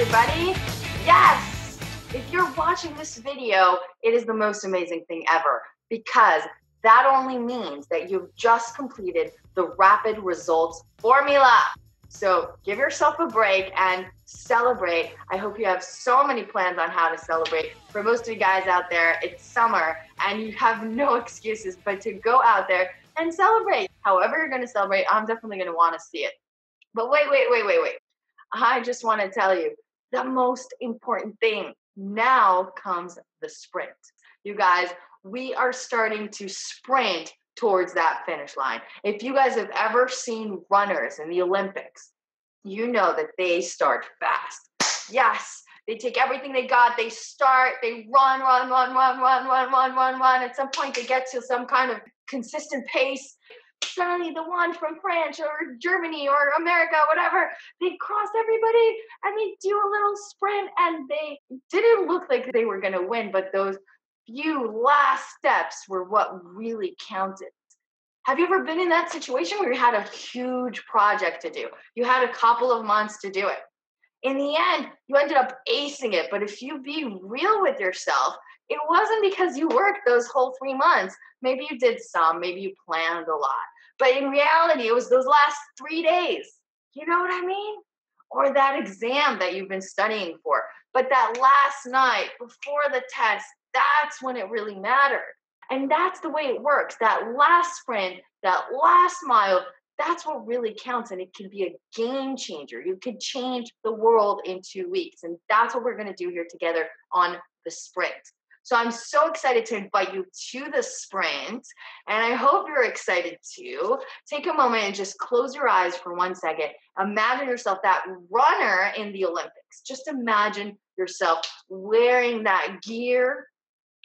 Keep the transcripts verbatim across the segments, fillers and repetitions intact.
everybody. Yes! If you're watching this video, it is the most amazing thing ever, because that only means that you've just completed the Rapid Results Formula. So give yourself a break and celebrate. I hope you have so many plans on how to celebrate. For most of you guys out there, it's summer and you have no excuses but to go out there and celebrate. However you're gonna celebrate, I'm definitely gonna wanna see it. But wait, wait, wait, wait, wait. I just wanna tell you the most important thing. Now comes the sprint. You guys, we are starting to sprint towards that finish line. If you guys have ever seen runners in the Olympics, you know that they start fast. Yes, they take everything they got, they start, they run, run, run, run, run, run, run, run, run. At some point they get to some kind of consistent pace. Suddenly the one from France or Germany or America, whatever, they cross everybody and they do a little sprint, and they didn't look like they were gonna win, but those few last steps were what really counted. Have you ever been in that situation where you had a huge project to do? You had a couple of months to do it. In the end, you ended up acing it, but if you be real with yourself, it wasn't because you worked those whole three months. Maybe you did some, maybe you planned a lot, but in reality, it was those last three days. You know what I mean? Or that exam that you've been studying for, but that last night before the test, that's when it really mattered. And that's the way it works. That last sprint, that last mile, that's what really counts. And it can be a game changer. You could change the world in two weeks. And that's what we're going to do here together on the sprint. So I'm so excited to invite you to the sprint. And I hope you're excited too. Take a moment and just close your eyes for one second. Imagine yourself that runner in the Olympics. Just imagine yourself wearing that gear.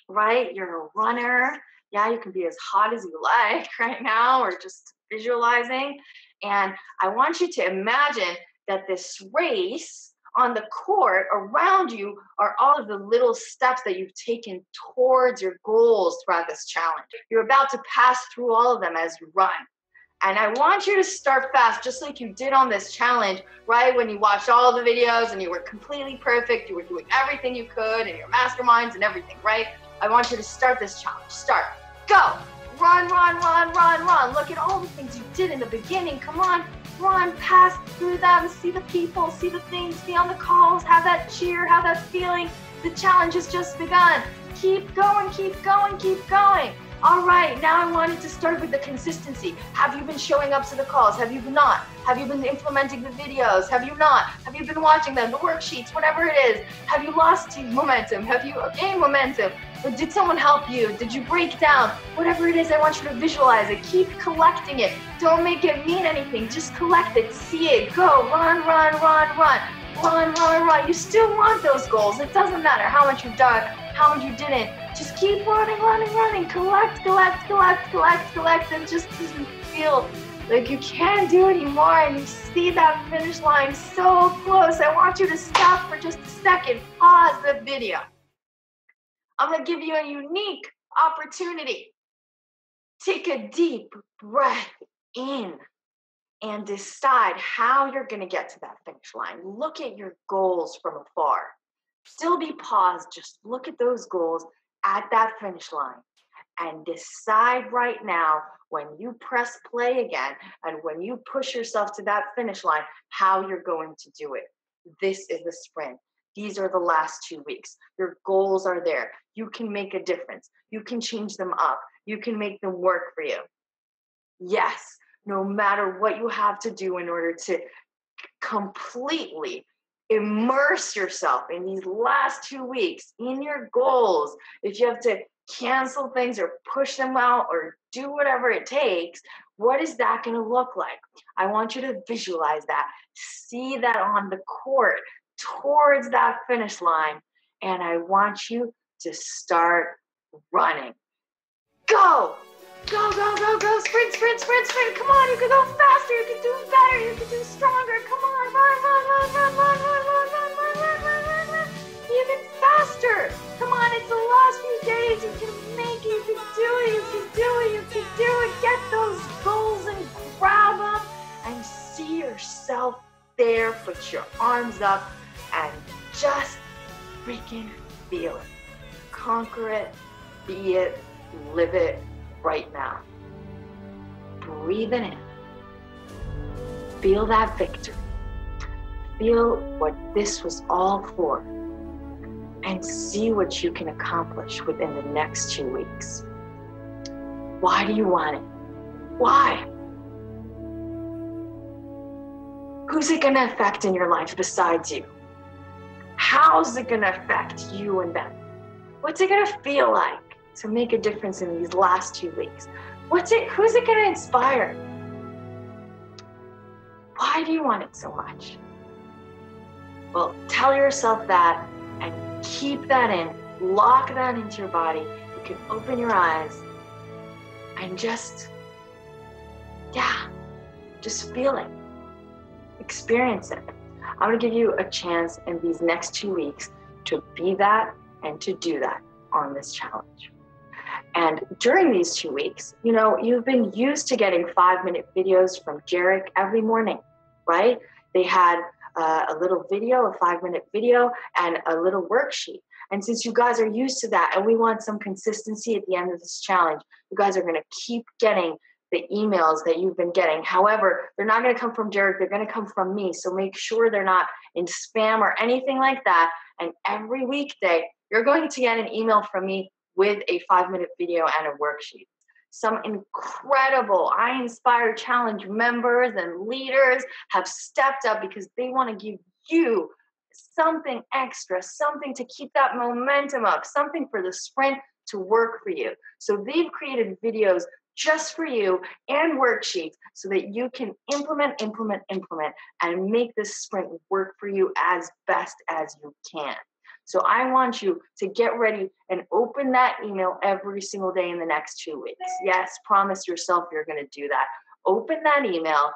Right? You're a runner. Yeah, you can be as hot as you like right now, or just visualizing. And I want you to imagine that this race on the court around you are all of the little steps that you've taken towards your goals throughout this challenge. You're about to pass through all of them as you run. And I want you to start fast, just like you did on this challenge, right? When you watched all the videos and you were completely perfect, you were doing everything you could and your masterminds and everything, right? I want you to start this challenge. Start. Go. Run, run, run, run, run. Look at all the things you did in the beginning. Come on. Run, pass through them. See the people, see the things, be on the calls, have that cheer, have that feeling. The challenge has just begun. Keep going, keep going, keep going. All right, now I wanted to start with the consistency. Have you been showing up to the calls? Have you not? Have you been implementing the videos? Have you not? Have you been watching them, the worksheets, whatever it is? Have you lost momentum? Have you gained momentum? Or did someone help you? Did you break down? Whatever it is, I want you to visualize it. Keep collecting it. Don't make it mean anything. Just collect it, see it, go, run, run, run, run. Run, run, run. You still want those goals. It doesn't matter how much you've done, how much you didn't. Just keep running, running, running. Collect, collect, collect, collect, collect. And just doesn't feel like you can't do anymore. And you see that finish line so close. I want you to stop for just a second. Pause the video. I'm going to give you a unique opportunity. Take a deep breath in and decide how you're going to get to that finish line. Look at your goals from afar. Still be paused. Just look at those goals at that finish line and decide right now, when you press play again and when you push yourself to that finish line, how you're going to do it. This is the sprint. These are the last two weeks. Your goals are there. You can make a difference. You can change them up. You can make them work for you. Yes, no matter what you have to do in order to completely immerse yourself in these last two weeks in your goals, if you have to cancel things or push them out or do whatever it takes, what is that going to look like? I want you to visualize that. See that on the court towards that finish line, and I want you to start running. Go! Go, go, go, go, sprint, sprint, sprint, sprint. Come on, you can go faster, you can do better, you can do stronger. Come on, run, run, run, run, run, run, run, run, run, run, run, run, run. Even faster. Come on, it's the last few days. You can make it, you can do it, you can do it, you can do it. Get those goals and grab them and see yourself there. Put your arms up and Just freaking feel it. Conquer it, be it, live it right now. Breathing in. Feel that victory. Feel what this was all for. And see what you can accomplish within the next two weeks. Why do you want it? Why? Who's it gonna affect in your life besides you? How's it gonna affect you and them? What's it gonna feel like to make a difference in these last two weeks? What's it, who's it gonna inspire? Why do you want it so much? Well, tell yourself that and keep that in, lock that into your body. You can open your eyes and just, yeah, just feel it, experience it. I'm gonna give you a chance in these next two weeks to be that and to do that on this challenge. And during these two weeks, you know, you've been used to getting five minute videos from Jairek every morning, right? They had Uh, a little video, a five minute video, and a little worksheet. And since you guys are used to that and we want some consistency at the end of this challenge, you guys are going to keep getting the emails that you've been getting. However, they're not going to come from Jairek, they're going to come from me. So make sure they're not in spam or anything like that. And every weekday, you're going to get an email from me with a five minute video and a worksheet. Some incredible iinspire Challenge members and leaders have stepped up because they want to give you something extra, something to keep that momentum up, something for the sprint to work for you. So they've created videos just for you and worksheets so that you can implement, implement, implement, and make this sprint work for you as best as you can. So I want you to get ready and open that email every single day in the next two weeks. Yes, promise yourself you're going to do that. Open that email,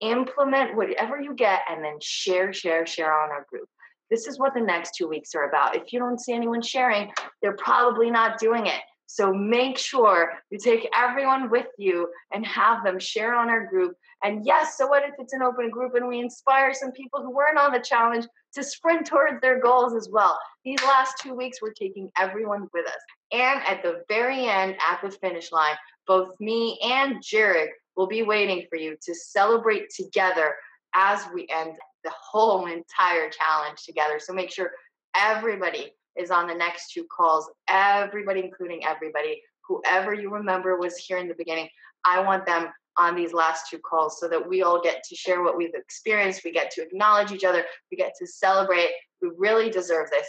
implement whatever you get, and then share, share, share on our group. This is what the next two weeks are about. If you don't see anyone sharing, they're probably not doing it. So make sure you take everyone with you and have them share on our group. And yes, so what if it's an open group and we inspire some people who weren't on the challenge to sprint towards their goals as well? These last two weeks, we're taking everyone with us. And at the very end, at the finish line, both me and Jairek will be waiting for you to celebrate together as we end the whole entire challenge together. So make sure everybody is on the next two calls, everybody, including everybody, whoever you remember was here in the beginning. I want them on these last two calls so that we all get to share what we've experienced. We get to acknowledge each other. We get to celebrate. We really deserve this.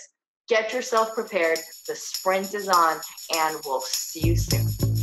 Get yourself prepared. The sprint is on, and we'll see you soon.